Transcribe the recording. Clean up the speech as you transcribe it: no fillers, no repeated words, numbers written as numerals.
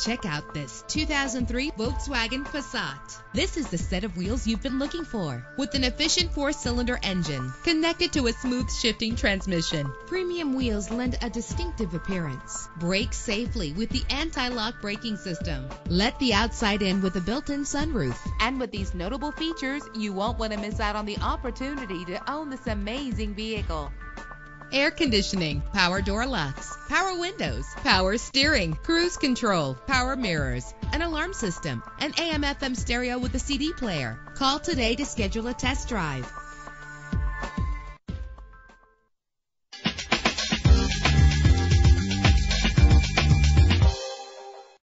Check out this 2003 Volkswagen Passat. This is the set of wheels you've been looking for, with an efficient 4-cylinder engine connected to a smooth shifting transmission. Premium wheels lend a distinctive appearance. Brake safely with the anti-lock braking system. Let the outside in with a built-in sunroof. And with these notable features, you won't want to miss out on the opportunity to own this amazing vehicle. Air conditioning, power door locks, power windows, power steering, cruise control, power mirrors, an alarm system, an AM/FM stereo with a CD player. Call today to schedule a test drive.